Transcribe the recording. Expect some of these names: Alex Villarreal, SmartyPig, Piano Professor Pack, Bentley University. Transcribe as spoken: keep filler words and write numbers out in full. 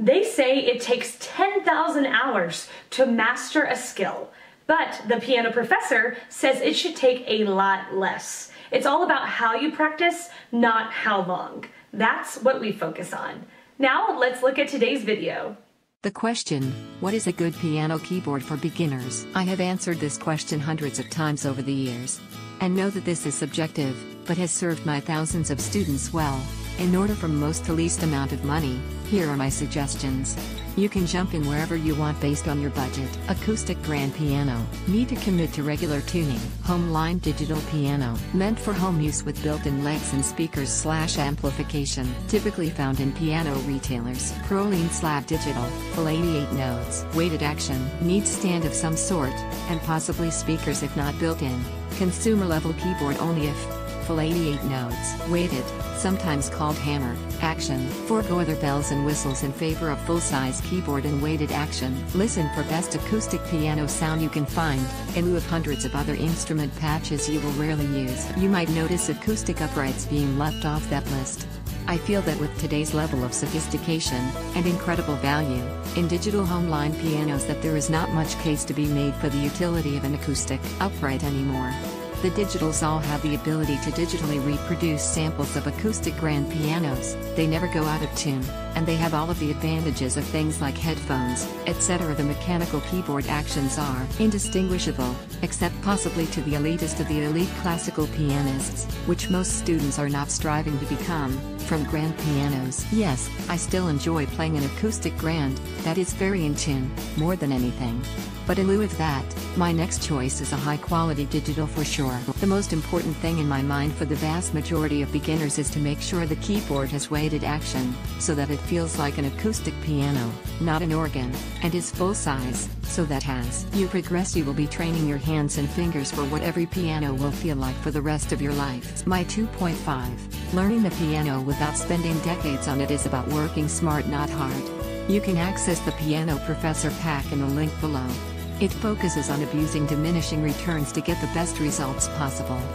They say it takes ten thousand hours to master a skill, but the piano professor says it should take a lot less. It's all about how you practice, not how long. That's what we focus on. Now let's look at today's video. The question, what is a good piano keyboard for beginners? I have answered this question hundreds of times over the years, and know that this is subjective, but has served my thousands of students well. In order from most to least amount of money, here are my suggestions. You can jump in wherever you want based on your budget. Acoustic grand piano. Need to commit to regular tuning. Home line digital piano. Meant for home use with built-in legs and speakers slash amplification. Typically found in piano retailers. Proline slab digital. Full eighty-eight notes. Weighted action. Needs stand of some sort, and possibly speakers if not built-in. Consumer level keyboard only if full eighty-eight notes, weighted, sometimes called hammer, action. Forgo other bells and whistles in favor of full-size keyboard and weighted action. Listen for best acoustic piano sound you can find, in lieu of hundreds of other instrument patches you will rarely use. You might notice acoustic uprights being left off that list. I feel that with today's level of sophistication, and incredible value, in digital home line pianos that there is not much case to be made for the utility of an acoustic upright anymore. The digitals all have the ability to digitally reproduce samples of acoustic grand pianos, they never go out of tune, and they have all of the advantages of things like headphones, et cetera. The mechanical keyboard actions are indistinguishable, except possibly to the elitist of the elite classical pianists, which most students are not striving to become, from grand pianos. Yes, I still enjoy playing an acoustic grand, that is very in tune, more than anything. But in lieu of that, my next choice is a high-quality digital for sure. The most important thing in my mind for the vast majority of beginners is to make sure the keyboard has weighted action, so that it feels like an acoustic piano, not an organ, and is full-size, so that as you progress you will be training your hands and fingers for what every piano will feel like for the rest of your life. My two point five, learning the piano without spending decades on it is about working smart, not hard. You can access the Piano Professor Pack in the link below. It focuses on abusing diminishing returns to get the best results possible.